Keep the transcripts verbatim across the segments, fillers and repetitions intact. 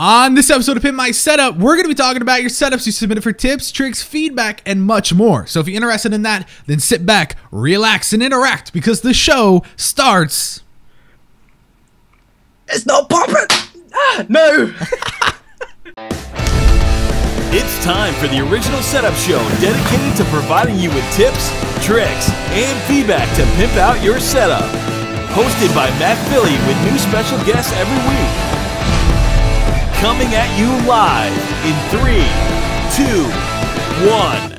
On this episode of Pimp My Setup, we're going to be talking about your setups you submitted for tips, tricks, feedback, and much more. So if you're interested in that, then sit back, relax, and interact because the show starts... It's not popping! Ah, no! It's time for the original setup show dedicated to providing you with tips, tricks, and feedback to pimp out your setup. Hosted by Matt Philly with new special guests every week. Coming at you live in three, two, one.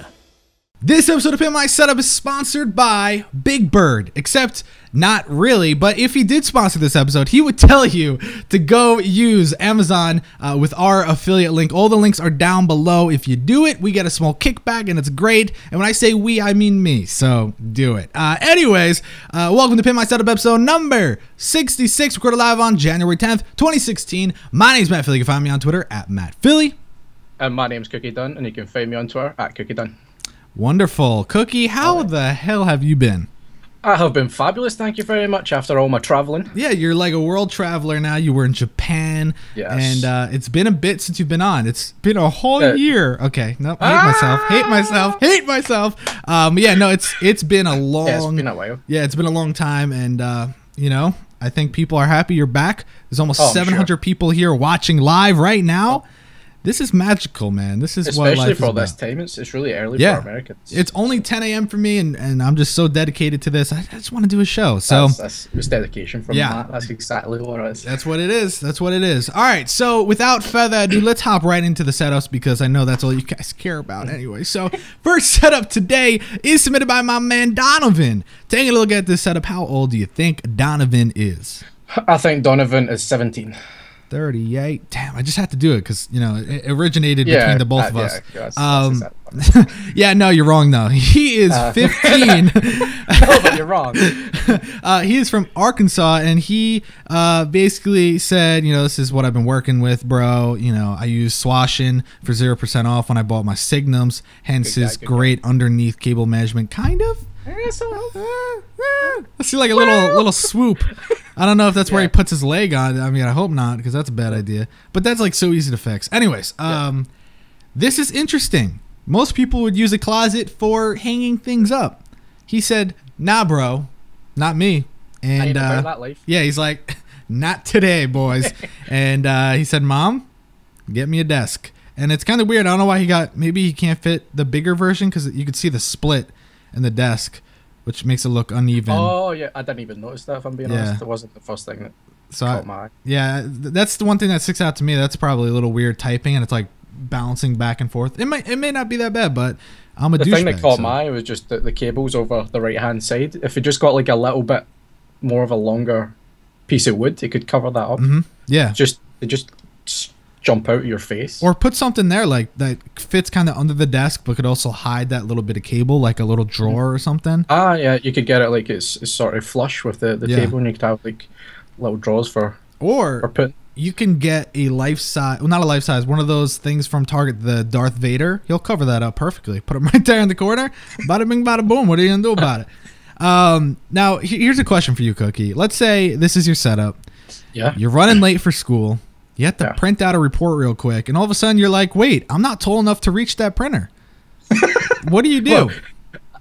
This episode of Pimp My Setup is sponsored by Big Bird, except not really. But if he did sponsor this episode, he would tell you to go use Amazon uh, with our affiliate link. All the links are down below. If you do it, we get a small kickback, and it's great. And when I say we, I mean me. So do it. Uh, anyways, uh, welcome to Pimp My Setup episode number sixty-six, recorded live on January tenth, twenty sixteen. My name's Matt Philly. You can find me on Twitter at Matt Philly. And my name's Cookie Dunn, and you can find me on Twitter at Cookie Dunn. Wonderful. Cookie, how the hell have you been? I have been fabulous, thank you very much, after all my traveling. Yeah, you're like a world traveler now. You were in Japan. Yes. And uh, it's been a bit since you've been on. It's been a whole uh, year. Okay, no, nope, hate ah! myself, hate myself, hate myself. Um, yeah, no, it's it's been a long... Yeah, it's been a while. Yeah, it's been a long time, and, uh, you know, I think people are happy you're back. There's almost oh, seven hundred sure. people here watching live right now. Oh. This is magical, man. This is Especially what life for is all this time. It's, it's really early yeah. for Americans. It's only ten A M for me, and, and I'm just so dedicated to this. I, I just want to do a show. So That's, that's it's dedication from yeah. that. That's exactly what it is. That's what it is. That's what it is. All right, so without further ado, let's hop right into the setups because I know that's all you guys care about anyway. So first setup today is submitted by my man Donovan. Taking a look at this setup, how old do you think Donovan is? I think Donovan is seventeen. thirty-eight. Damn, I just had to do it because, you know, it originated yeah, between the both uh, of us. Yeah, that's, um, that's exactly. yeah, no, you're wrong, though. He is uh, fifteen. No, but you're wrong. uh, he is from Arkansas, and he uh, basically said, you know, this is what I've been working with, bro. You know, I use Swashin for zero percent off when I bought my Signums, hence good his guy, great guy. underneath cable management, kind of. I see like a little little swoop. I don't know if that's yeah. where he puts his leg on. I mean, I hope not, because that's a bad idea. But that's like so easy to fix. Anyways, um, yeah. this is interesting. Most people would use a closet for hanging things up. He said, "Nah, bro, not me." And uh, that life. yeah, he's like, "Not today, boys." And uh, he said, "Mom, get me a desk." And it's kind of weird. I don't know why he got. Maybe he can't fit the bigger version because you could see the split in the desk, which makes it look uneven. Oh yeah, I didn't even notice that, if I'm being yeah. honest. It wasn't the first thing that so caught I, my eye. Yeah, that's the one thing that sticks out to me. That's probably a little weird typing, and it's like bouncing back and forth. It might, it may not be that bad, but I'm a douchebag. The thing that caught so. my eye was just the, the cables over the right hand side. If it just got like a little bit more of a longer piece of wood, it could cover that up. Mm-hmm. Yeah, just it just jump out of your face, or put something there like that fits kind of under the desk but could also hide that little bit of cable, like a little drawer or something. Ah yeah, you could get it like it's, it's sort of flush with the, the yeah. table, and you could have like little drawers for or for putting. You can get a life size, well, not a life size, one of those things from Target, the Darth Vader. He'll cover that up perfectly. Put him right there in the corner. Bada bing, bada boom. What are you gonna do about it? Um, now here's a question for you, Cookie. Let's say this is your setup. Yeah. You're running late for school. You have to yeah. print out a report real quick, and all of a sudden you're like, "Wait, I'm not tall enough to reach that printer." What do you do? Look,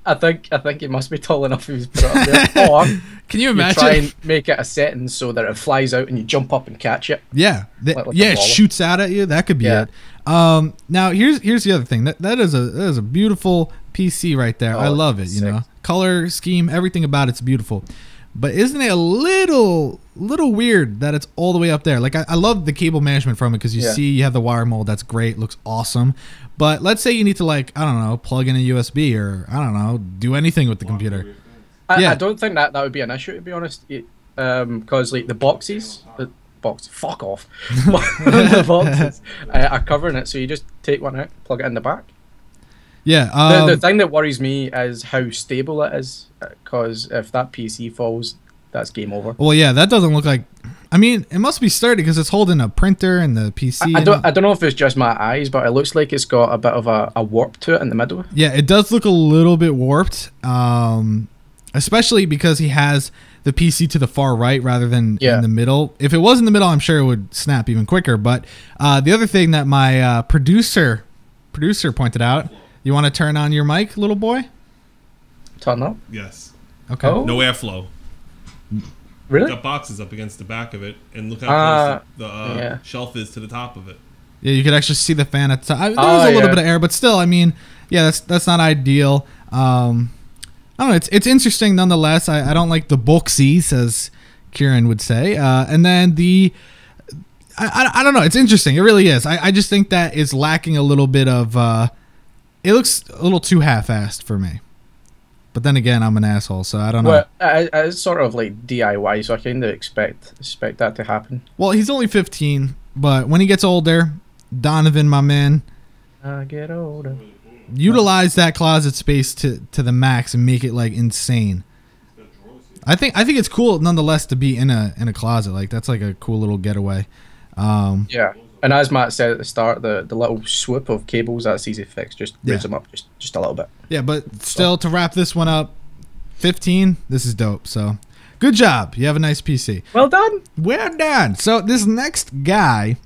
I think I think it must be tall enough if he's put up there. Or can you imagine? You try and make it a setting so that it flies out and you jump up and catch it. Yeah, like, like yeah, it shoots out at you. That could be yeah. it. Um, now here's here's the other thing. That that is a that is a beautiful P C right there. Oh, I love it. Sick. You know, color scheme, everything about it's beautiful. But isn't it a little little weird that it's all the way up there? Like, I, I love the cable management from it because you yeah. see you have the wire mold. That's great. Looks awesome. But let's say you need to, like, I don't know, plug in a U S B or, I don't know, do anything with the computer. I, yeah. I don't think that that would be an issue, to be honest, um, because, like, the boxes, the box, fuck off, the boxes uh, are covering it. So you just take one out, plug it in the back. Yeah. Um, the, the thing that worries me is how stable it is, because if that P C falls, that's game over. Well, yeah, that doesn't look like. I mean, it must be sturdy because it's holding a printer and the P C. I, I don't. I don't know if it's just my eyes, but it looks like it's got a bit of a, a warp to it in the middle. Yeah, it does look a little bit warped. Um, especially because he has the P C to the far right rather than yeah. in the middle. If it was in the middle, I'm sure it would snap even quicker. But uh, the other thing that my uh, producer producer pointed out, you want to turn on your mic, little boy? Turn up? Yes. Okay. Oh. No airflow. Really? The box is up against the back of it, and look how uh, close the uh, yeah. shelf is to the top of it. Yeah, you could actually see the fan at the top. I mean, there was oh, a little yeah. bit of air, but still, I mean, yeah, that's that's not ideal. Um, I don't know. It's it's interesting nonetheless. I, I don't like the boxies, as Kieran would say. Uh, and then the, I, I I don't know. It's interesting. It really is. I I just think that is lacking a little bit of. Uh, it looks a little too half-assed for me. But then again, I'm an asshole, so I don't know. Well, I, I, it's sort of like D I Y, so I kind of expect expect that to happen. Well, he's only fifteen, but when he gets older, Donovan, my man, I get older. Utilize that closet space to to the max and make it like insane. I think I think it's cool nonetheless to be in a in a closet. Like that's like a cool little getaway. Um, yeah. And as Matt said at the start, the, the little swoop of cables, that's easy to fix. Just raise yeah. them up just, just a little bit. Yeah, but still, to wrap this one up, fifteen, this is dope. So good job. You have a nice P C. Well done. Well done. So this next guy,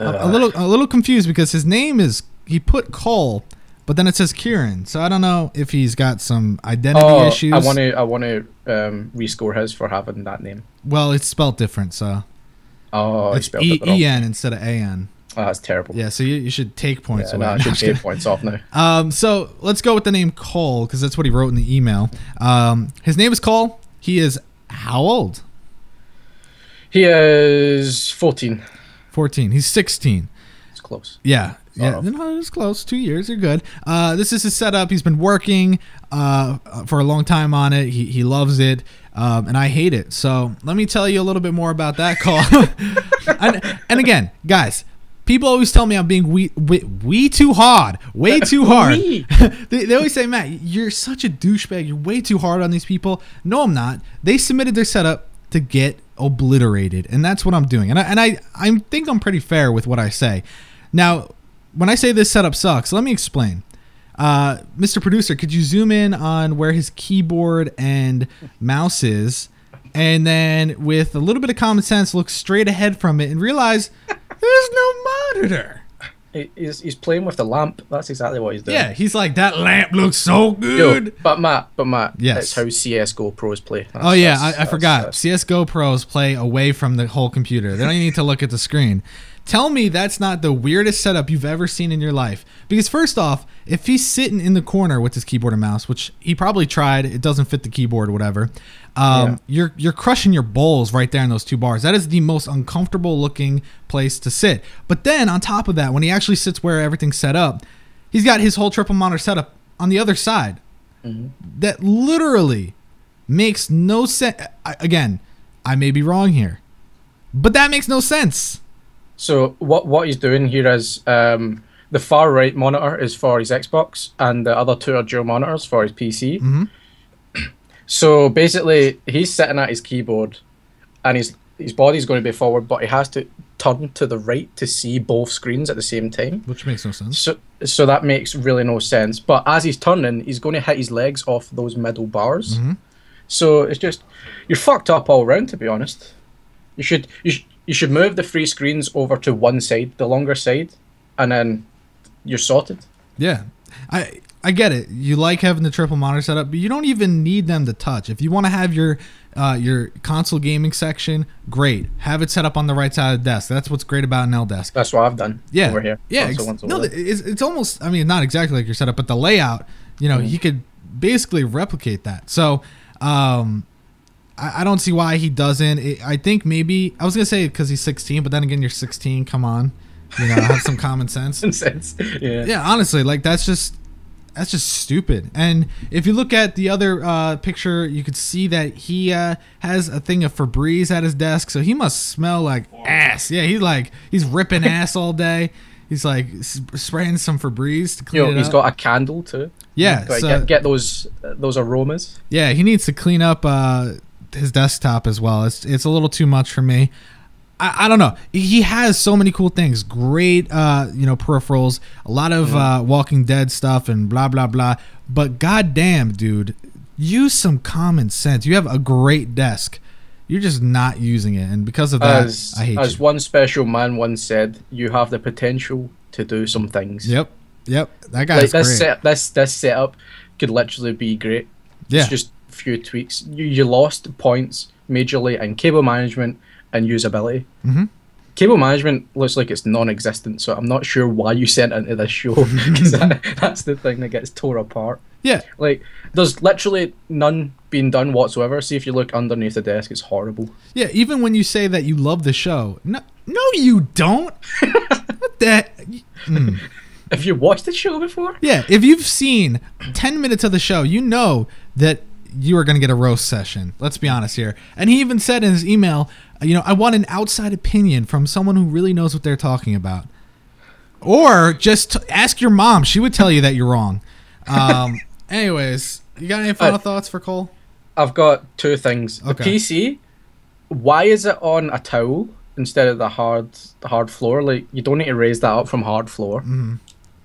uh, I'm a little a little confused because his name is, he put Cole, but then it says Kieran. So I don't know if he's got some identity oh, issues. I want to I want to um, rescore his for having that name. Well, it's spelled different, so. Oh, it's E N it instead of A N. Oh, that's terrible. Yeah, so you, you should take points yeah, away. No, I should take kidding. points off now. Um, so let's go with the name Cole, because that's what he wrote in the email. Um, his name is Cole. He is how old? He is fourteen. fourteen. He's sixteen. It's close. Yeah. Yeah, no, it's close. Two years, you're good. Uh, this is his setup. He's been working uh, for a long time on it. He, he loves it, um, and I hate it. So let me tell you a little bit more about that call. and, and again, guys, people always tell me I'm being we, we, we too hard, way too hard. they, they always say, Matt, you're such a douchebag. You're way too hard on these people. No, I'm not. They submitted their setup to get obliterated, and that's what I'm doing. And I, and I, I think I'm pretty fair with what I say. Now, when I say this setup sucks, let me explain. Uh, Mister Producer, could you zoom in on where his keyboard and mouse is, and then with a little bit of common sense, look straight ahead from it and realize there's no monitor. He's, he's playing with the lamp. That's exactly what he's doing. Yeah, he's like, that lamp looks so good. Yo, but Matt, but Matt, yes. That's how C S G O pros play. That's, oh, yeah, I, I forgot. C S G O pros play away from the whole computer. They don't even need to look at the screen. Tell me that's not the weirdest setup you've ever seen in your life. Because first off, if he's sitting in the corner with his keyboard and mouse, which he probably tried, it doesn't fit the keyboard, whatever, um, yeah. you're you're crushing your bowls right there in those two bars. That is the most uncomfortable looking place to sit. But then on top of that, when he actually sits where everything's set up, he's got his whole triple monitor setup on the other side. Mm-hmm. That literally makes no sense. Again, I may be wrong here, but that makes no sense. So what what he's doing here is um, the far right monitor is for his Xbox and the other two are dual monitors for his P C. Mm-hmm. So basically, he's sitting at his keyboard, and his his body's going to be forward, but he has to turn to the right to see both screens at the same time. Which makes no sense. So so that makes really no sense. But as he's turning, he's going to hit his legs off those middle bars. Mm-hmm. So it's just you're fucked up all around, to be honest. You should you. Sh You should move the three screens over to one side, the longer side, and then you're sorted. Yeah, I I get it. You like having the triple monitor set up, but you don't even need them to touch. If you want to have your uh, your console gaming section, great. Have it set up on the right side of the desk. That's what's great about an L desk. That's what I've done. Yeah, over here. Yeah, once, once no, it's, it's almost. I mean, not exactly like your setup, but the layout. You know, mm. he could basically replicate that. So. Um, I don't see why he doesn't. It, I think maybe I was gonna say because he's sixteen, but then again, you're sixteen. Come on, you know, have some common sense. sense. Yeah. Yeah. Honestly, like that's just that's just stupid. And if you look at the other uh, picture, you could see that he uh, has a thing of Febreze at his desk, so he must smell like ass. Yeah, he's like he's ripping ass all day. He's like spraying some Febreze to clean Yo, it he's up. He's got a candle too. Yeah, so, get, get those uh, those aromas. Yeah, he needs to clean up. Uh, his desktop as well. It's it's a little too much for me. I, I don't know. He has so many cool things. Great, uh, you know, peripherals. A lot of uh, Walking Dead stuff and blah blah blah. But goddamn, dude, Use some common sense. You have a great desk. You're just not using it. And because of that, as, I hate as you. As one special man once said, you have the potential to do some things. Yep. Yep. That guy's like, great. Set, this, this setup could literally be great. Yeah. It's just a few tweaks. You, you lost points majorly in cable management and usability. Mm-hmm. Cable management looks like it's non-existent, so I'm not sure why you sent into this show, because that, that's the thing that gets torn apart. Yeah. Like, there's literally none being done whatsoever. See, if you look underneath the desk, it's horrible. Yeah, even when you say that you love the show. No, no you don't. What the heck? Mm. Have you watched the show before? Yeah, if you've seen ten minutes of the show, you know that you are going to get a roast session. Let's be honest here. And he even said in his email, you know, I want an outside opinion from someone who really knows what they're talking about. Or just ask your mom. She would tell you that you're wrong. Um, anyways, you got any final uh, thoughts for Cole? I've got two things. Okay. The P C, why is it on a towel instead of the hard hard floor? Like, you don't need to raise that up from hard floor. Mm-hmm.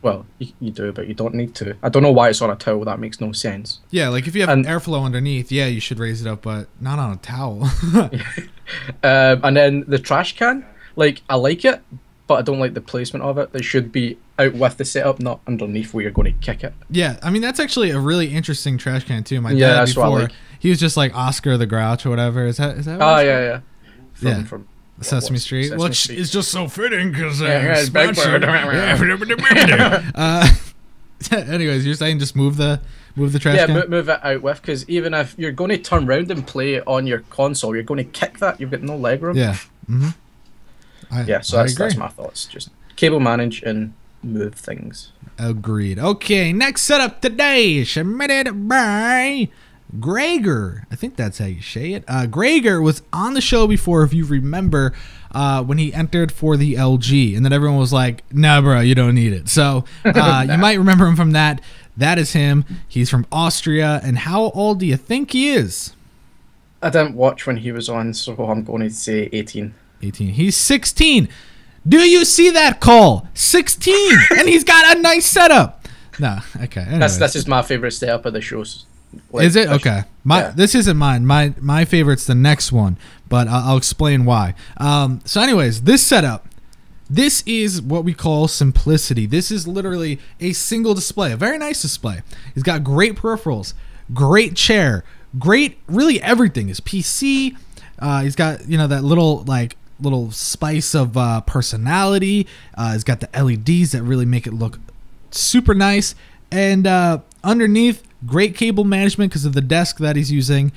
Well, you, you do, but you don't need to. I don't know why it's on a towel. That makes no sense. Yeah, like if you have and, an airflow underneath, yeah, you should raise it up, but not on a towel. um, and then the trash can, like, I like it, but I don't like the placement of it. It should be out with the setup, not underneath where you're going to kick it. Yeah, I mean, that's actually a really interesting trash can, too. My yeah, dad that's before, what I like. He was just like Oscar the Grouch or whatever. Is that, is that what Oh, yeah, yeah. From, yeah. from Sesame Street, Sesame which Street. Is just so fitting because uh, yeah, it's sponsored. uh, anyways, you're saying just move the move the trash yeah, can? Yeah, move it out with, because even if you're going to turn around and play it on your console, you're going to kick that. You've got no leg room. Yeah. Mm-hmm. I, yeah. So that's, that's my thoughts. Just cable manage and move things. Agreed. Okay. Next setup today submitted by Gregor, I think that's how you say it. Uh, Gregor was on the show before, if you remember, uh, when he entered for the L G, and then everyone was like, "Nah, bro, you don't need it." So uh, you might remember him from that. That is him. He's from Austria. And how old do you think he is? I didn't watch when he was on, so I'm going to say eighteen. eighteen. He's sixteen. Do you see that, Cole? sixteen, and he's got a nice setup. No, okay. Anyways. That's that's just my favorite setup of the shows. Like, is it okay? My yeah. This isn't mine. My my favorite's the next one, but I'll, I'll explain why. Um, so, anyways, this setup, this is what we call simplicity. This is literally a single display, a very nice display. He's got great peripherals, great chair, great, really everything. His P C, uh, he's got you know that little like little spice of uh, personality. Uh, he's got the L E Ds that really make it look super nice, and uh, underneath. Great cable management because of the desk that he's using.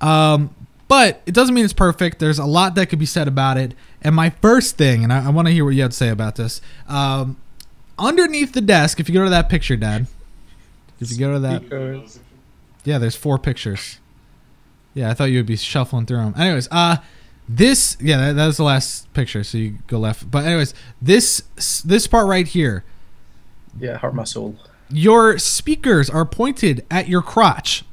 Um, but it doesn't mean it's perfect. There's a lot that could be said about it. And my first thing, and I, I want to hear what you have to say about this. Um, underneath the desk, if you go to that picture, Dad. If you go to that. Yeah, there's four pictures. Yeah, I thought you would be shuffling through them. Anyways, uh, this, yeah, that, that was the last picture. So you go left. But anyways, this this part right here. Yeah, hurt my soul. Your speakers are pointed at your crotch.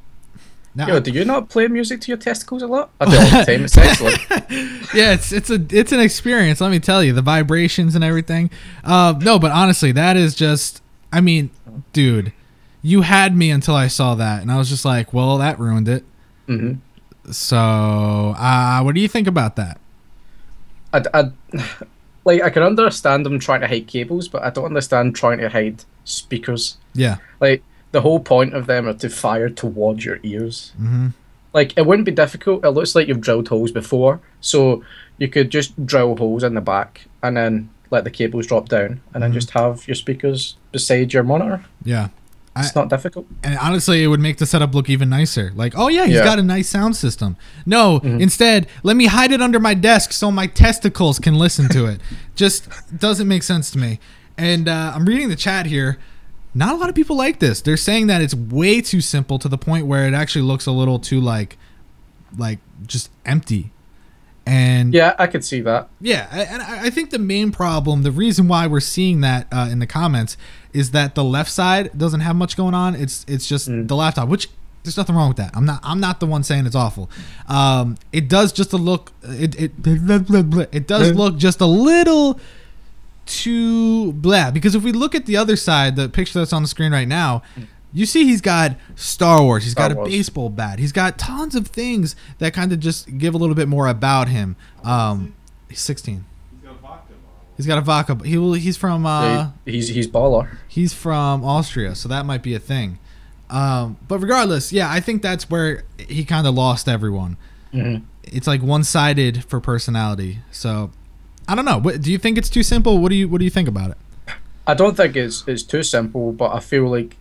Now, yo, do you not play music to your testicles a lot? I do all the time. It's excellent. Yeah, it's it's a it's an experience. Let me tell you, the vibrations and everything. Uh, no, but honestly, that is just. I mean, dude, you had me until I saw that, and I was just like, well, that ruined it. Mm-hmm. So, uh, what do you think about that? I, I like I can understand them trying to hide cables, but I don't understand trying to hide speakers. Yeah, like the whole point of them are to fire towards your ears. Mm-hmm. Like it wouldn't be difficult. It looks like you've drilled holes before, so you could just drill holes in the back and then let the cables drop down, and mm-hmm. then just have your speakers beside your monitor. Yeah, it's I, not difficult. And honestly, it would make the setup look even nicer. Like, oh yeah, he's yeah. got a nice sound system. No, mm-hmm. instead, let me hide it under my desk so my testicles can listen to it. Just doesn't make sense to me. And uh, I'm reading the chat here. Not a lot of people like this. They're saying that it's way too simple to the point where it actually looks a little too like, like just empty. And yeah, I could see that. Yeah, and I think the main problem, the reason why we're seeing that uh, in the comments, is that the left side doesn't have much going on. It's it's just mm. the laptop, which there's nothing wrong with that. I'm not I'm not the one saying it's awful. Um, it does just a look. It it it does look just a little. Too blah, because if we look at the other side, the picture that's on the screen right now, You see he's got Star Wars. He's Star got a Wars. baseball bat. He's got tons of things that kind of just give a little bit more about him. Um, he's sixteen. He's got a vodka. He will. He's from. Uh, he's he's baller. He's from Austria, so that might be a thing. Um, but regardless, yeah, I think that's where he kind of lost everyone. Mm-hmm. It's like one-sided for personality. So, I don't know. What, do you think it's too simple? What do you What do you think about it? I don't think it's it's too simple, but I feel like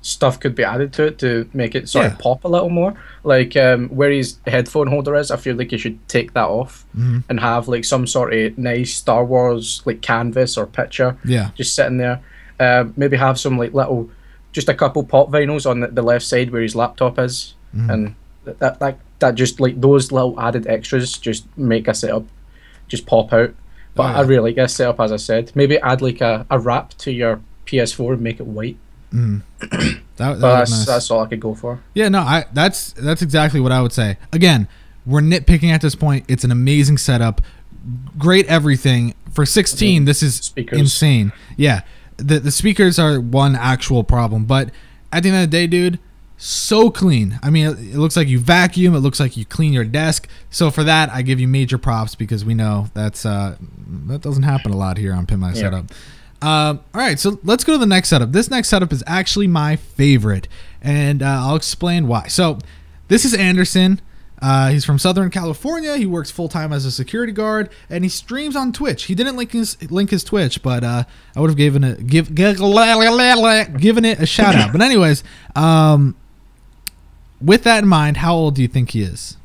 stuff could be added to it to make it sort yeah. of pop a little more. Like um, where his headphone holder is, I feel like you should take that off mm-hmm. and have like some sort of nice Star Wars like canvas or picture. Yeah, just sitting there. Uh, maybe have some like little, just a couple pop vinyls on the, the left side where his laptop is, mm-hmm. and that that that just like those little added extras just make a setup just pop out. But oh, yeah. I really like this setup, as I said. Maybe add like a, a wrap to your P S four and make it white. Mm. that, that that's, nice. That's all I could go for. Yeah, no, I that's that's exactly what I would say. Again, we're nitpicking at this point. It's an amazing setup, great everything. For sixteen, okay. this is speakers. insane. Yeah, the the speakers are one actual problem, but at the end of the day, dude, so clean. I mean, it, it looks like you vacuum. It looks like you clean your desk. So for that, I give you major props because we know that's uh, that doesn't happen a lot here on Pimp My yeah. Setup. Um, all right, so let's go to the next setup. This next setup is actually my favorite, and uh, I'll explain why. So this is Anderson. Uh, he's from Southern California. He works full-time as a security guard, and he streams on Twitch. He didn't link his, link his Twitch, but uh, I would have given, give, given it a shout-out. But anyways, um, with that in mind, how old do you think he is?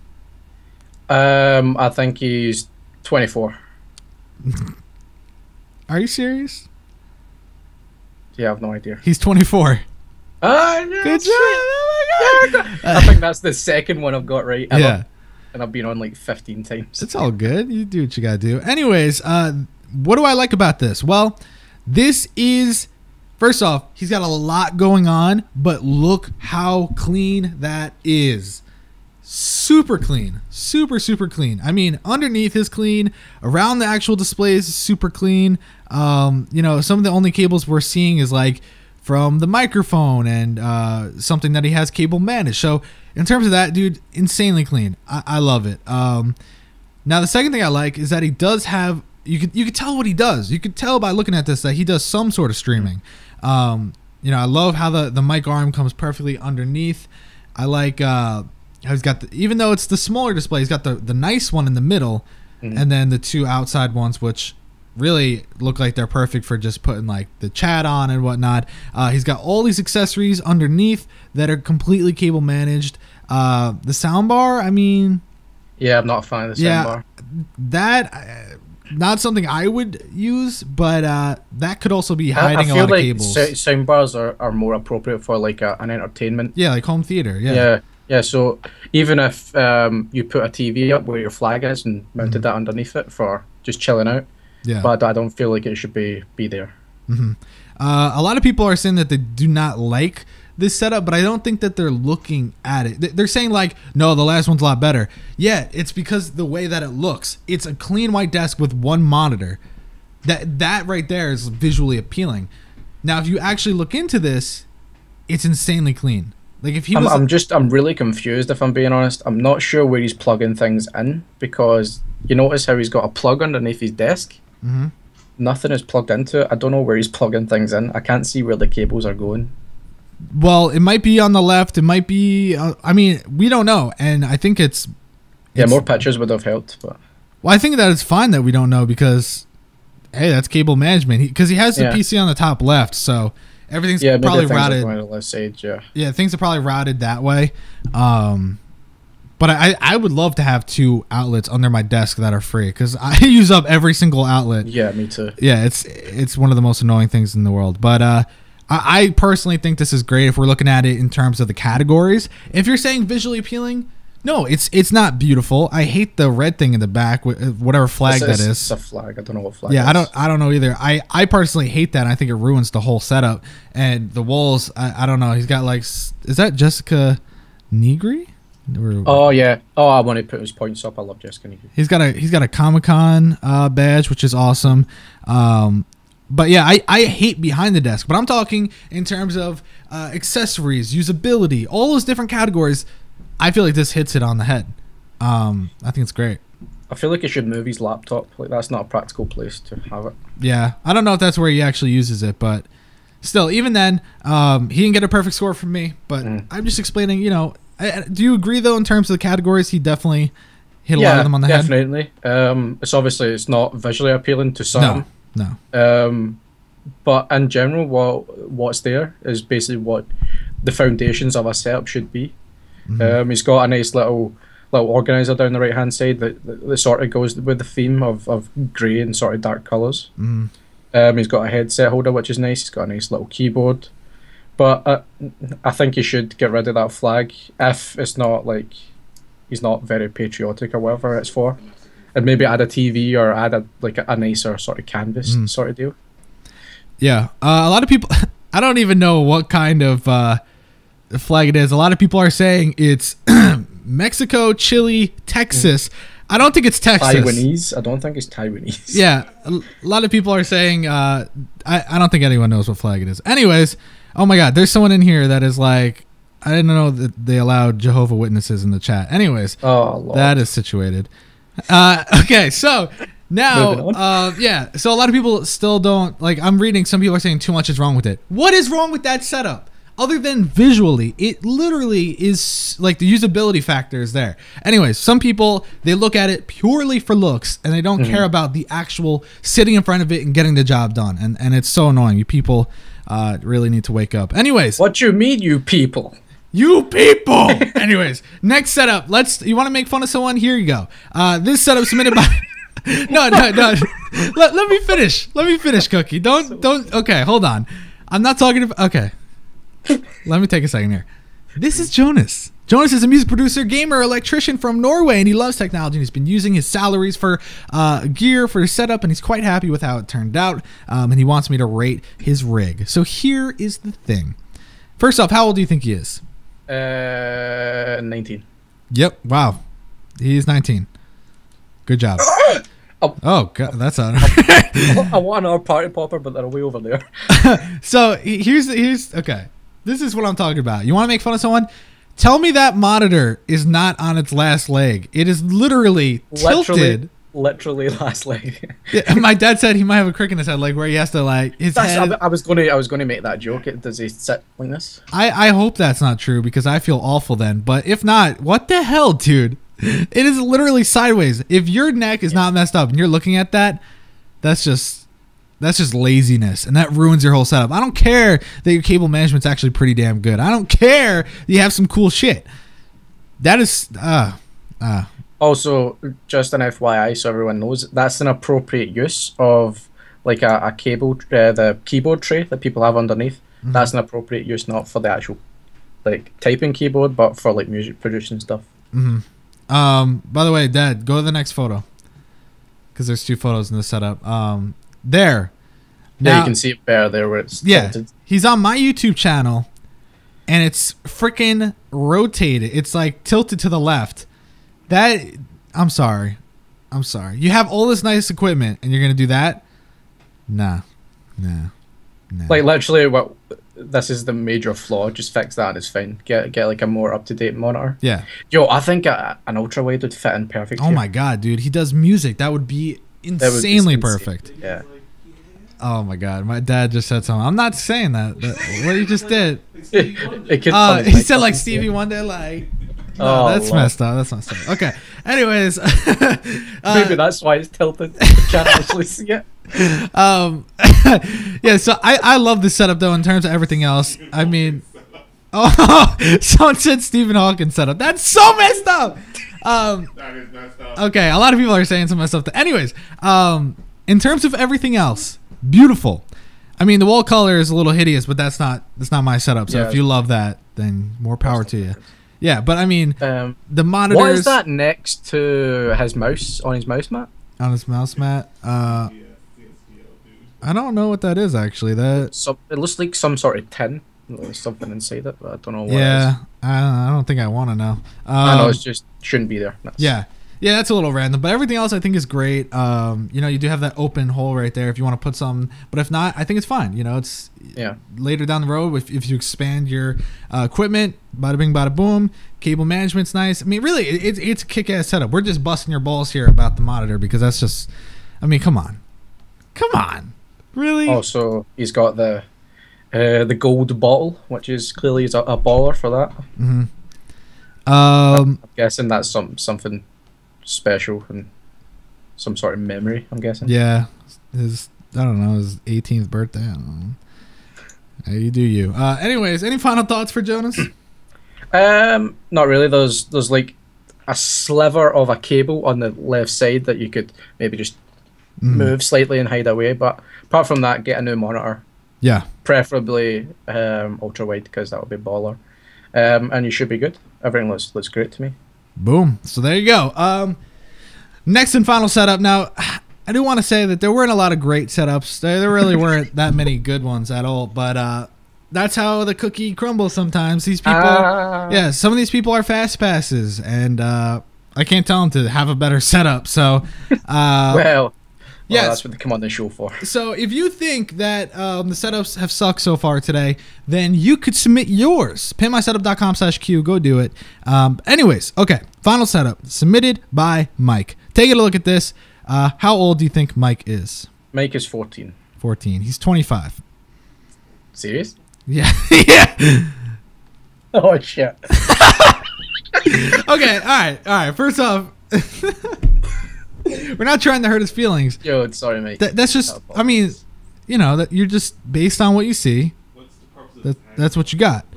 Um, I think he's twenty-four. Are you serious? Yeah, I have no idea. He's twenty-four. Oh, yeah, good job! Oh my God. I think that's the second one I've got right. I'm yeah, up, and I've been on like fifteen times. It's all good. You do what you gotta do. Anyways, uh, what do I like about this? Well, this is first off, he's got a lot going on, but look how clean that is. Super clean, super super clean. I mean, underneath is clean, around the actual displays is super clean. Um, you know, some of the only cables we're seeing is like from the microphone and uh, something that he has cable managed. So in terms of that, dude, insanely clean. I, I love it. Um, now the second thing I like is that he does have, you could you could tell what he does. You could tell by looking at this that he does some sort of streaming. Um, you know, I love how the, the mic arm comes perfectly underneath. I like uh, he's got, the, even though it's the smaller display, he's got the, the nice one in the middle mm-hmm. and then the two outside ones, which really look like they're perfect for just putting like the chat on and whatnot. Uh, he's got all these accessories underneath that are completely cable managed. Uh, the soundbar, I mean, yeah, I'm not a fan of the yeah, soundbar. That uh, not something I would use, but uh, that could also be hiding I, I a lot like of cables. I feel like soundbars are, are more appropriate for like a, an entertainment. Yeah, like home theater. Yeah. Yeah. Yeah, so even if um, you put a T V up where your flag is and mounted mm-hmm. that underneath it for just chilling out. Yeah. But I don't feel like it should be be there. Mm-hmm. uh, a lot of people are saying that they do not like this setup, but I don't think that they're looking at it. They're saying like, no, the last one's a lot better. Yeah, it's because the way that it looks. It's a clean white desk with one monitor. That that right there is visually appealing. Now, if you actually look into this, it's insanely clean. Like if he was, I'm, I'm just I'm really confused if I'm being honest. I'm not sure where he's plugging things in because you notice how he's got a plug underneath his desk. Mm-hmm. Nothing is plugged into it. I don't know where he's plugging things in. I can't see where the cables are going. Well, it might be on the left. It might be. Uh, I mean, we don't know, and I think it's. Yeah, it's, more pictures would have helped. But well, I think that it's fine that we don't know because, hey, that's cable management. Because he, he has the yeah. P C on the top left, so everything's yeah, probably things routed. Are left side, yeah. yeah, things are probably routed that way. Um, But I, I would love to have two outlets under my desk that are free because I use up every single outlet. Yeah, me too. Yeah, it's it's one of the most annoying things in the world. But uh, I, I personally think this is great if we're looking at it in terms of the categories. If you're saying visually appealing, no, it's it's not beautiful. I hate the red thing in the back, whatever flag it's, that it's, is. It's a flag. I don't know what flag. Yeah, is. I don't I don't know either. I, I personally hate that. And I think it ruins the whole setup and the walls. I, I don't know. He's got like, is that Jessica Nigri? Oh yeah! Oh, I want to put his points up. I love Jessica Nigri. He's got a he's got a Comic-Con uh, badge, which is awesome. Um, But yeah, I, I hate behind the desk, but I'm talking in terms of uh, accessories, usability, all those different categories. I feel like this hits it on the head. Um, I think it's great. I feel like it should move his laptop. Like, that's not a practical place to have it. Yeah, I don't know if that's where he actually uses it, but still, even then, um, he didn't get a perfect score from me. But mm. I'm just explaining, you know, I, do you agree, though, in terms of the categories? He definitely hit a yeah, lot of them on the definitely. head. Yeah, um, definitely. It's obviously, it's not visually appealing to some. No. No. Um, but in general, what what's there is basically what the foundations of a setup should be. Mm-hmm. Um, he's got a nice little little organizer down the right hand side that, that, that sort of goes with the theme of of grey and sort of dark colours. Mm-hmm. Um, he's got a headset holder, which is nice. He's got a nice little keyboard, but uh, I think he should get rid of that flag if it's not like he's not very patriotic or whatever it's for. And maybe add a T V or add a like a nicer sort of canvas mm. sort of deal. Yeah, uh, a lot of people. I don't even know what kind of uh, flag it is. A lot of people are saying it's Mexico, Chile, Texas. Mm. I don't think it's Texas. Taiwanese. I don't think it's Taiwanese. Yeah, a lot of people are saying. Uh, I I don't think anyone knows what flag it is. Anyways, oh my God, there's someone in here that is like, I didn't know that they allowed Jehovah Witnesses in the chat. Anyways, oh, Lord. That is situated. Uh, okay, so now, uh, yeah, so a lot of people still don't, like, I'm reading, some people are saying too much is wrong with it. What is wrong with that setup? Other than visually, it literally is, like, the usability factor is there. Anyways, some people, they look at it purely for looks, and they don't mm-hmm. care about the actual sitting in front of it and getting the job done, and, and it's so annoying. You people uh, really need to wake up. Anyways. What you mean, you people? You people! Anyways, next setup. Let's. You want to make fun of someone? Here you go. Uh, this setup submitted by. no, no, no. Let, let me finish. Let me finish, Cookie. Don't, don't. Okay, hold on. I'm not talking about. Okay. Let me take a second here. This is Jonas. Jonas is a music producer, gamer, electrician from Norway, and he loves technology. And he's been using his salaries for uh, gear, for his setup, and he's quite happy with how it turned out. Um, and he wants me to rate his rig. So here is the thing. First off, how old do you think he is? Uh, nineteen. Yep. Wow. He's nineteen. Good job. I'll, oh, God, that's not. I want another party popper, but they're way over there. So here's here's okay. This is what I'm talking about. You want to make fun of someone? Tell me that monitor is not on its last leg. It is literally, literally tilted. Literally last leg. Yeah, my dad said he might have a crick in his head, like where he has to like his that's, head. I, I was going to, I was going to make that joke. Does he sit like this? I, I hope that's not true because I feel awful then. But if not, what the hell, dude? It is literally sideways. If your neck is yeah. not messed up and you're looking at that, that's just that's just laziness, and that ruins your whole setup. I don't care that your cable management's actually pretty damn good. I don't care that you have some cool shit. That is uh uh. Also, just an F Y I, so everyone knows, that's an appropriate use of like a, a cable, uh, the keyboard tray that people have underneath. Mm-hmm. That's an appropriate use, not for the actual like typing keyboard, but for like music producing stuff. Mm-hmm. Um. By the way, Dad, go to the next photo because there's two photos in the setup. Um. There. Now, yeah, you can see it better there where it's. Yeah. Tilted. He's on my YouTube channel, and it's freaking rotated. It's like tilted to the left. That, I'm sorry. I'm sorry. You have all this nice equipment and you're going to do that? Nah. Nah. Nah. Like, literally, what, this is the major flaw. Just fix that and it's fine. Get, get like, a more up-to-date monitor. Yeah. Yo, I think a, an ultra-wide would fit in perfect. Oh, here. My God, dude. He does music. That would be insanely would be perfect. Insane. Yeah. Oh, my God. My dad just said something. I'm not saying that. But what he just did. It could uh, he said, like, Stevie Wonder, like... No, oh, that's Lord. messed up. That's messed up. Okay. Anyways, uh, maybe that's why it's tilted. You can't actually see it. Um, yeah. So I, I love this setup though. In terms of everything else, I mean, oh, someone said Stephen Hawking setup. That's so messed up. Um, that is messed up. Okay. A lot of people are saying some messed up. Anyways, um, in terms of everything else, beautiful. I mean, the wall color is a little hideous, but that's not that's not my setup. So yeah. If you love that, then more power to you. Yeah, but I mean, um, the monitors... What is that next to his mouse, on his mouse mat? On his mouse mat? Uh, I don't know what that is, actually. That so, it looks like some sort of tin. There's something inside it, but I don't know what yeah, it is. Yeah, I, I don't think I want to know. Um, I know, it just shouldn't be there. That's yeah, Yeah, that's a little random, but everything else I think is great. Um, you know, you do have that open hole right there if you want to put some, but if not, I think it's fine. You know, it's yeah. later down the road if, if you expand your uh, equipment, bada bing, bada boom. Cable management's nice. I mean, really, it's it's a kick-ass setup. We're just busting your balls here about the monitor because that's just, I mean, come on, come on, really. Also, he's got the uh, the gold bottle, which is clearly a, a baller for that. Mm-hmm. Um, I'm guessing that's some something. special and some sort of memory, I'm guessing. Yeah, his I don't know his eighteenth birthday. I don't know. You do you. Uh, anyways, any final thoughts for Jonas? um, not really. There's there's like a sliver of a cable on the left side that you could maybe just mm. move slightly and hide away. But apart from that, get a new monitor. Yeah, preferably um ultra wide because that would be baller. Um, and you should be good. Everything looks looks great to me. Boom. So there you go. Um, next and final setup. Now, I do want to say that there weren't a lot of great setups. There, there really weren't that many good ones at all. But uh, that's how the cookie crumbles sometimes. These people, uh. yeah, some of these people are fast passes, and uh, I can't tell them to have a better setup. So, uh, well. Well, yes. That's what they come on the show for. So if you think that um, the setups have sucked so far today, then you could submit yours. pin my setup dot com slash Q. Go do it. Um, anyways, okay. Final setup submitted by Mike. Take a look at this. Uh, how old do you think Mike is? Mike is fourteen. fourteen. He's twenty-five. Serious? Yeah. yeah. Oh, shit. Okay. All right. All right. First off... We're not trying to hurt his feelings. Yo, sorry, mate. That, that's just, I mean, you know, that you're just based on what you see. What's the purpose of that, that's what you got.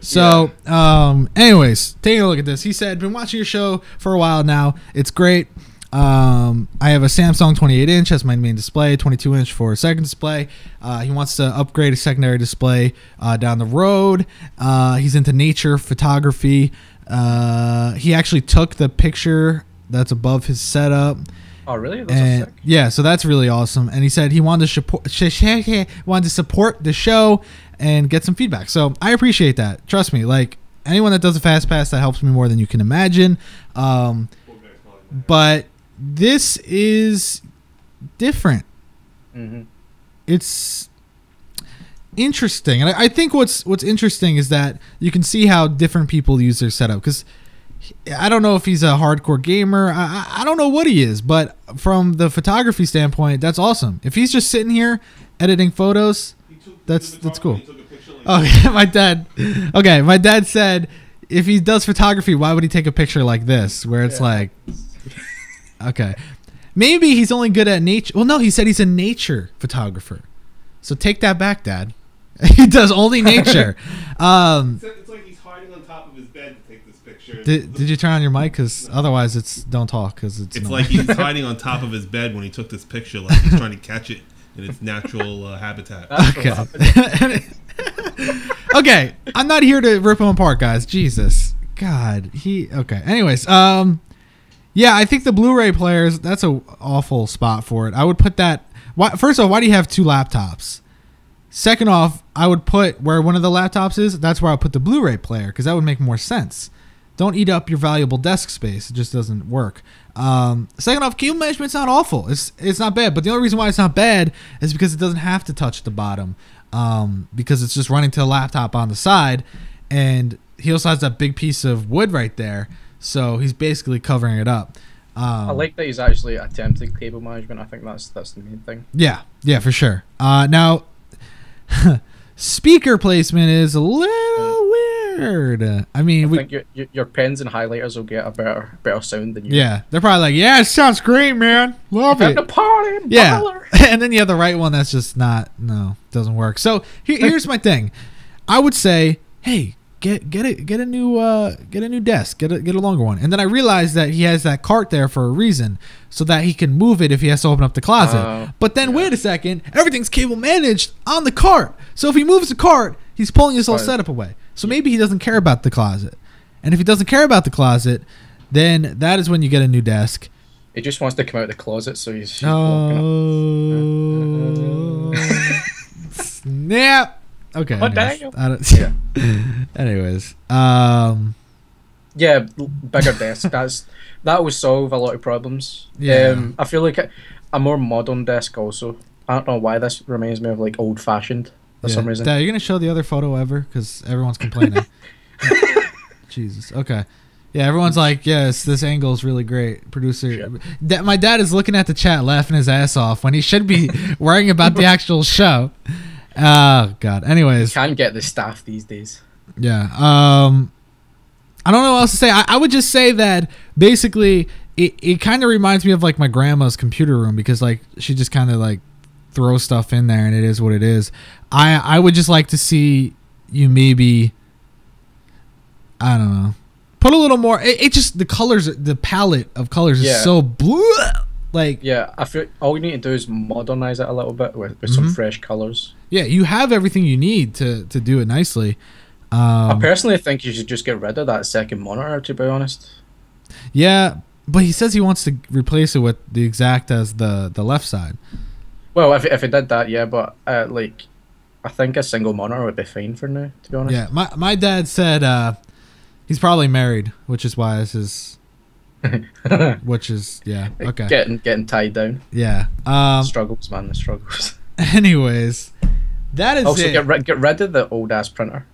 So, yeah. um, anyways, take a look at this. He said, been watching your show for a while now. It's great. Um, I have a Samsung twenty-eight inch as my main display, twenty-two inch for a second display. Uh, he wants to upgrade a secondary display uh, down the road. Uh, he's into nature, photography. Uh, he actually took the picture that's above his setup. Oh, really? That's sick. Yeah, so that's really awesome. And he said he wanted to, wanted to support the show and get some feedback. So I appreciate that. Trust me. Like, anyone that does a fast pass, that helps me more than you can imagine. Um, but this is different. Mm-hmm. It's interesting. And I, I think what's what's interesting is that you can see how different people use their setup because – I don't know if he's a hardcore gamer. I, I don't know what he is, but from the photography standpoint, that's awesome. If he's just sitting here editing photos, took, that's that's cool. Like oh, yeah, my dad. Okay, my dad said if he does photography, why would he take a picture like this where it's yeah. like, okay. Maybe he's only good at nature. Well, no, he said he's a nature photographer. So take that back, Dad. He does only nature. um, it's like he's hiding on top of his bed. Did, did you turn on your mic? Because otherwise, it's don't talk. Because it's, it's like he's hiding on top of his bed when he took this picture, like he's trying to catch it in its natural uh, habitat. Okay. Okay, I'm not here to rip him apart, guys. Jesus, God, he. Okay. Anyways, um, yeah, I think the Blu-ray players. That's a awful spot for it. I would put that. Why, first of all, why do you have two laptops? Second off, I would put where one of the laptops is. That's where I would put the Blu-ray player because that would make more sense. Don't eat up your valuable desk space. It just doesn't work. Um, second off, cable management's not awful. It's it's not bad. But the only reason why it's not bad is because it doesn't have to touch the bottom um, because it's just running to a laptop on the side. And he also has that big piece of wood right there. So he's basically covering it up. Um, I like that he's actually attempting cable management. I think that's, that's the main thing. Yeah. Yeah, for sure. Uh, now, speaker placement is a little weird. I mean, I we, think your, your, your pens and highlighters will get a better better sound than you. Yeah, they're probably like, yeah, it sounds great, man. Love it. The party, yeah, and then you have the right one that's just not, no, doesn't work. So here, here's my thing. I would say, hey, get get it, get a new uh, get a new desk, get a, get a longer one. And then I realized that he has that cart there for a reason, so that he can move it if he has to open up the closet. Uh, but then yeah. wait a second, everything's cable managed on the cart. So if he moves the cart, he's pulling his whole right. setup away. So maybe he doesn't care about the closet. And if he doesn't care about the closet, then that is when you get a new desk. He just wants to come out of the closet, so he's... Oh... Snap! Okay. Oh, anyways. I don't, yeah. anyways. Um, yeah, bigger desk. That's that would solve a lot of problems. Yeah, um, I feel like a, a more modern disc also. I don't know why this reminds me of like old fashioned for yeah. some reason. Dad, are you gonna show the other photo ever? Because everyone's complaining. Jesus. Okay. Yeah, everyone's like, yes, this angle's really great, producer. That my dad is looking at the chat, laughing his ass off when he should be worrying about the actual show. Oh God. Anyways, you can't get the staff these days. Yeah. Um, I don't know what else to say. I, I would just say that basically it, it kind of reminds me of like my grandma's computer room, because like she just kind of like throws stuff in there and it is what it is. I I would just like to see you maybe, I don't know, put a little more. It, it just the colors, the palette of colors yeah. is so blue. Like yeah, I feel all you need to do is modernize it a little bit with, with mm-hmm. some fresh colors. Yeah, you have everything you need to to do it nicely. Um, I personally think you should just get rid of that second monitor, to be honest. Yeah, but he says he wants to replace it with the exact as the the left side. Well, if if it did that, yeah, but uh, like I think a single monitor would be fine for now, to be honest. Yeah, my my dad said uh, he's probably married, which is why this is. Which is yeah okay getting getting tied down yeah um, struggles man the struggles. Anyways, that is also it. get rid get rid of the old ass printer.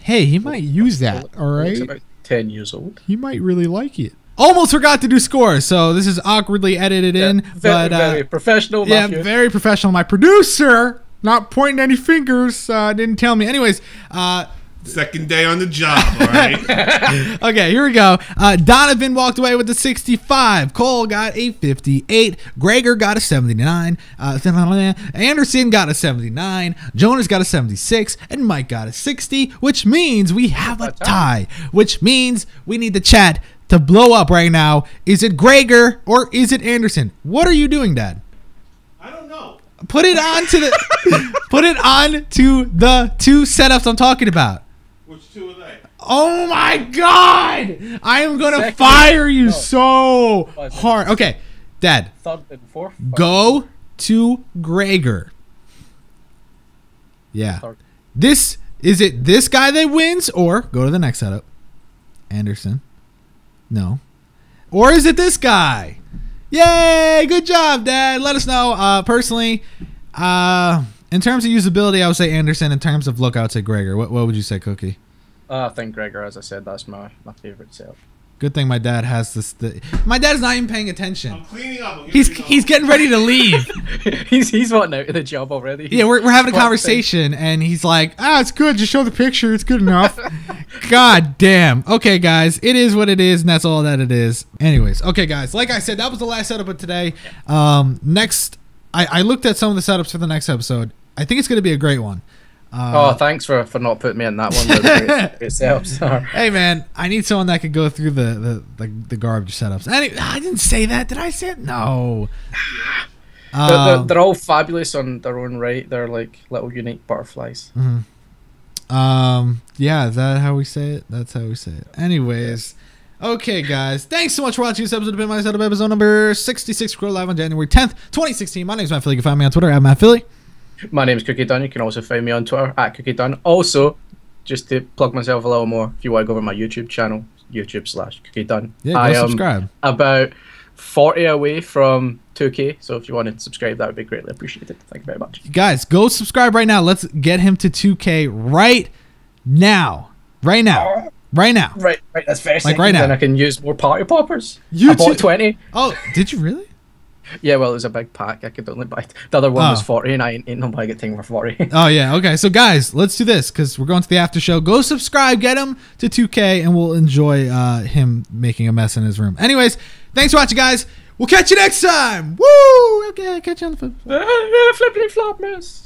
Hey, he might use that, all right? He's about ten years old. He might really like it. Almost forgot to do scores, so this is awkwardly edited yeah, in. Very, but, uh, very professional, Yeah, Matthew. very professional. My producer, not pointing any fingers, uh, didn't tell me. Anyways. Uh, Second day on the job, all right? Okay, here we go. Uh, Donovan walked away with a sixty-five. Cole got a fifty-eight. Gregor got a seventy-nine. Uh, Anderson got a seventy-nine. Jonas got a seventy-six. And Mike got a sixty, which means we have a tie, which means we need the chat to blow up right now. Is it Gregor or is it Anderson? What are you doing, Dad? I don't know. Put it on to the, put it on to the two setups I'm talking about. Which two are they? Oh my God! I am gonna Second. fire you no. so hard. Okay, Dad. Third and fourth. Go to Gregor. Yeah. Third. This is it. This guy that wins, or go to the next setup. Anderson. No. Or is it this guy? Yay! Good job, Dad. Let us know. Uh, personally, uh. In terms of usability, I would say Anderson. In terms of look, I would say Gregor. What, what would you say, Cookie? Uh, I think Gregor, as I said, that's my, my favorite self. Good thing my dad has this. Th my dad's not even paying attention. I'm cleaning up. I'm he's cleaning he's up. getting ready to leave. he's he's wanting out of the job already. Yeah, we're, we're having a conversation, and he's like, ah, it's good. Just show the picture. It's good enough. God damn. Okay, guys. It is what it is, and that's all that it is. Anyways. Okay, guys. Like I said, that was the last setup of today. Um, next, I, I looked at some of the setups for the next episode. I think it's going to be a great one. Uh, oh, thanks for, for not putting me in that one. Yourself. Hey, man, I need someone that could go through the the, the, the garbage setups. Anyway, I didn't say that. Did I say it? No. um, they're, they're, they're all fabulous on their own right. They're like little unique butterflies. Mm-hmm. Um. Yeah, is that how we say it? That's how we say it. Anyways. Yeah. Okay, guys, thanks so much for watching this episode of Pimp My Setup, episode number sixty-six. We're live on January tenth, twenty sixteen. My name is Matt Philly. You can find me on Twitter at Matt Philly. My name is Cookie Dunn. You can also find me on Twitter at Cookie Dunn. Also, just to plug myself a little more, if you want to go over my YouTube channel, YouTube slash Cookie Dunn. Yeah, go I am subscribe. About forty away from two K, so if you want to subscribe, that would be greatly appreciated. Thank you very much. Guys, go subscribe right now. Let's get him to two K right now. Right now. Right now. Right, right. That's very simple. Like right now. Then I can use more party poppers. You I bought twenty. Oh, did you really? Yeah, well, it was a big pack. I could only buy it. The other one oh. was forty, and I ain't, ain't no buying a thing for forty. Oh, yeah. Okay, so, guys, let's do this, because we're going to the after show. Go subscribe. Get him to two K, and we'll enjoy uh, him making a mess in his room. Anyways, thanks for watching, guys. We'll catch you next time. Woo! Okay, catch you on the flip. Flippity flop mess.